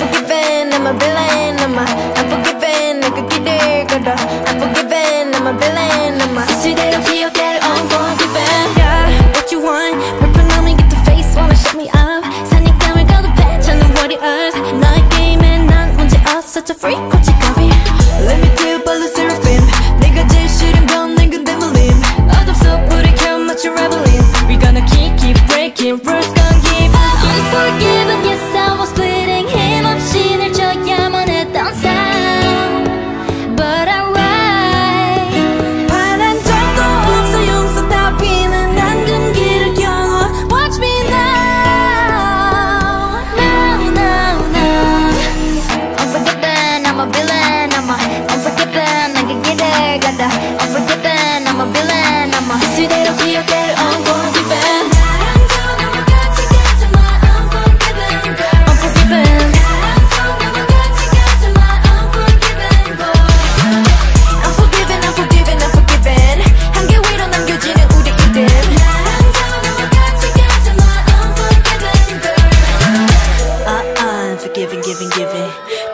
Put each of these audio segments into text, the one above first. unforgiving, I'm a villain, I'm a unforgiving, I could get there, good dog. Unforgiving, I'm a villain, I'm a 수시대로 기억대로 unforgiving. Yeah, what you want, 불편 놈이 get the face, wanna shut me up. 사냥감을 거듭해, 찾는 warriors. 너의 게임에 난 문제 없어, such a freak, 고치거리. Let me tell you about the seraphim. 내가 제일 싫은 건 내 근데 물림. 어둡소, 불이 켜, much a reveling. We gonna keep breaking rules, gonna give up. Unforgiven, yes, I was bleeding him up. 힘없이 늘 져야만 했던 삶. But I ride. 바란 적도 없어 용서 다 피는 난금기를 겨워. Watch me now. Now, now, now. Unforgiven, I'm a villain. I'm a unforgiven. I can get it, got that. Unforgiven, I'm a villain. I'm a 수시대로 기억대로 unforgiven.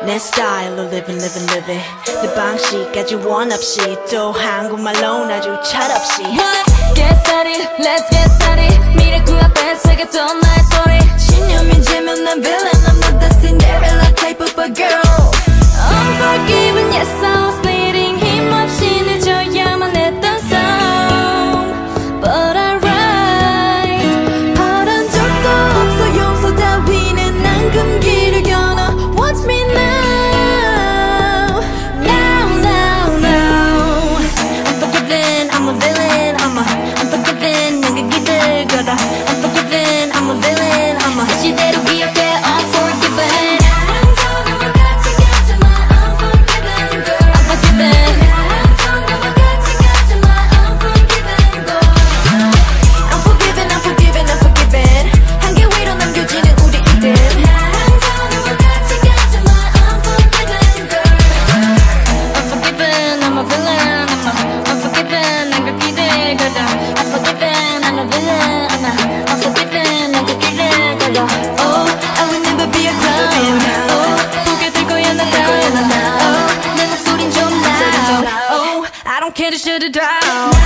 내 스타일로 living 내 방식까지 원 없이 또 한국말로 아주 철없이 Get started, let's get started 미래꿈 앞에 새겼던 나의 소리 신념인지면 난 villain I'm not the Cinderella type of a girl Unforgiven, yes I was bleeding 힘없이 늦어야만 했던 sound But I ride 바란 적도 없어 용서 따위는 난 금기를 겨눠 Watch me now Can't you shut it down?